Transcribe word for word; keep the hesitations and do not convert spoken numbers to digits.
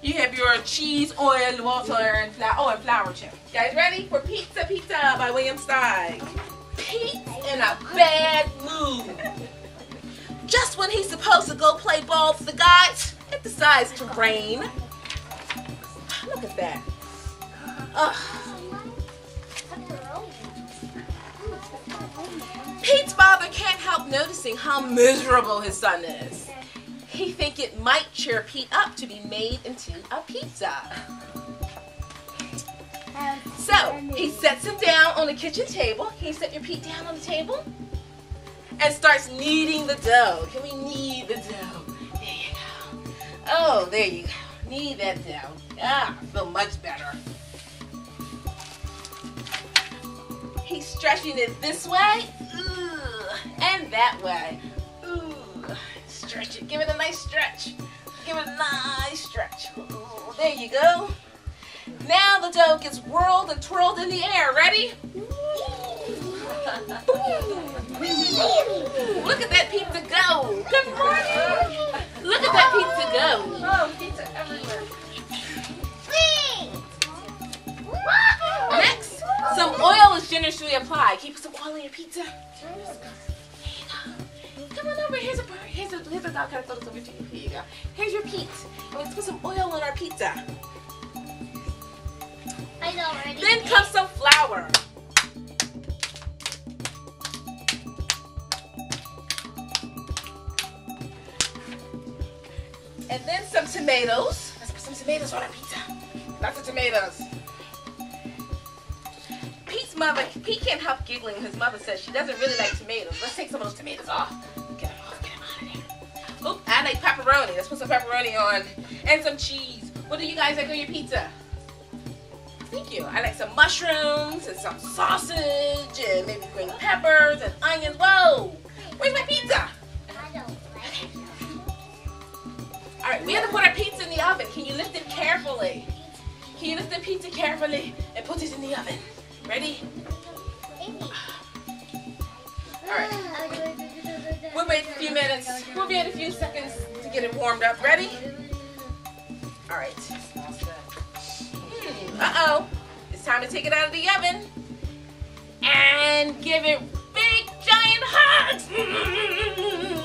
You have your cheese, oil, water, and flour. Oh, and flour chip. Guys, ready for Pizza Pizza by William Steig? Pete's in a bad mood. Just when he's supposed to go play ball with the guys, it decides to rain. Look at that. Ugh. Pete's father can't help noticing how miserable his son is. He thinks it might cheer Pete up to be made into a pizza. So he sets him down on the kitchen table. Can you set your Pete down on the table? And starts kneading the dough. Can we knead the dough? There you go. Oh, there you go. Knead that dough. Ah, I feel much better. He's stretching it this way, ooh, and that way. Ooh, stretch it. Give it a nice stretch. Give it a nice stretch. Ooh, there you go. Now the dough gets whirled and twirled in the air. Ready? Look at that pizza go. Good morning. Look at that pizza go. Oh, pizza everywhere. Next, some oil is generously applied. Keep some oil in your pizza. There you go. Come on over. Here's a here's a here's a dog. Kind of throw this over to you. Here you go. Here's your pizza. And let's put some oil on our pizza. I know already. Then comes some flour. And then some tomatoes. Let's put some tomatoes on our pizza. Lots of tomatoes. Pete's mother, Pete can't help giggling. His mother says she doesn't really like tomatoes. Let's take some of those tomatoes off. Get them off, get them out of there. Oop, I like pepperoni. Let's put some pepperoni on. And some cheese. What do you guys like on your pizza? Thank you. I like some mushrooms and some sausage and maybe green peppers and onions. Whoa! Where's my pizza? Alright, we have to put our pizza in the oven. Can you lift it carefully? Can you lift the pizza carefully and put it in the oven? Ready? Alright. We'll wait a few minutes. We'll wait a few seconds to get it warmed up. Ready? Alright. Hmm. Uh-oh. It's time to take it out of the oven. And give it big, giant hugs.